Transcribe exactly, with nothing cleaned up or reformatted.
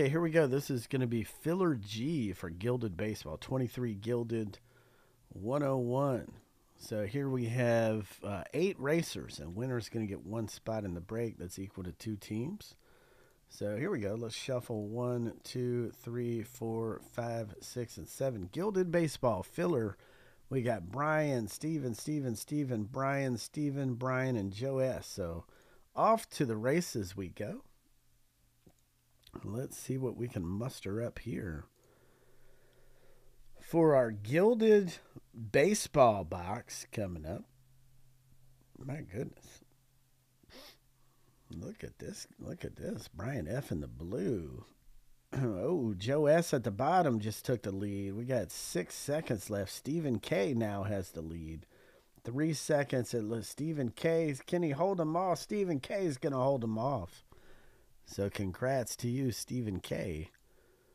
Okay, here we go. This is going to be filler G for Gilded Baseball, twenty-three Gilded one oh one. So here we have uh, eight racers, and winner's going to get one spot in the break. That's equal to two teams. So here we go. Let's shuffle one, two, three, four, five, six, and seven. Gilded Baseball filler. We got Brian, Steven, Steven, Steven, Brian, Steven, Brian, and Joe S. So off to the races we go. Let's see what we can muster up here for our Gilded Baseball box coming up. My goodness. Look at this. Look at this. Brian F. in the blue. Oh, Joe S. at the bottom just took the lead. We got six seconds left. Stephen K. now has the lead. Three seconds. At least Stephen K. Can he hold them off? Stephen K. is going to hold them off. So congrats to you, Stephen K.